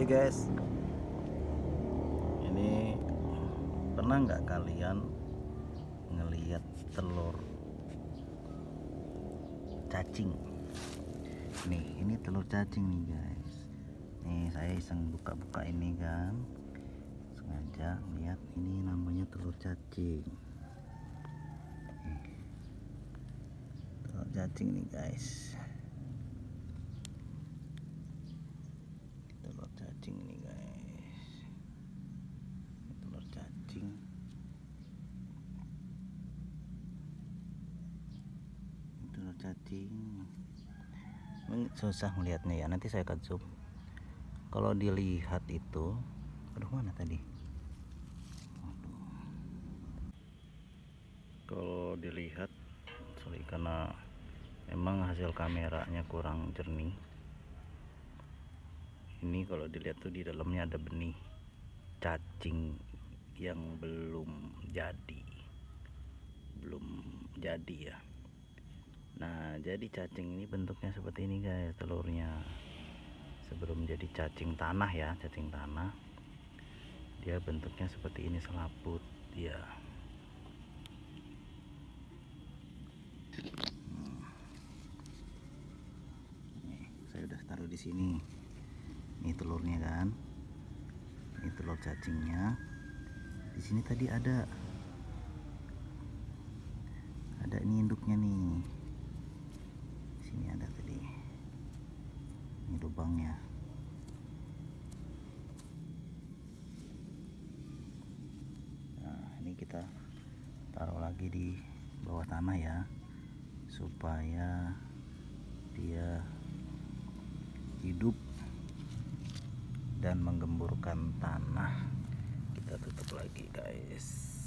Hey guys, ini pernah nggak kalian ngelihat telur cacing? Nih, ini telur cacing nih guys. Nih saya iseng buka-buka ini kan, sengaja lihat ini namanya telur cacing. Nih, telur cacing nih guys. Cacing susah melihatnya ya, nanti saya akan zoom. Kalau dilihat itu, aduh mana tadi, kalau dilihat sorry, karena emang hasil kameranya kurang jernih. Ini kalau dilihat tuh di dalamnya ada benih cacing yang belum jadi ya. Nah, jadi cacing ini bentuknya seperti ini guys, telurnya. Sebelum jadi cacing tanah ya, cacing tanah. Dia bentuknya seperti ini, selaput ya. Nih, saya udah taruh di sini. Ini telurnya kan. Ini telur cacingnya. Di sini tadi ada ini induknya nih. Ini ada tadi, ini lubangnya. Nah, ini kita taruh lagi di bawah tanah ya, supaya dia hidup dan menggemburkan tanah. Kita tutup lagi guys.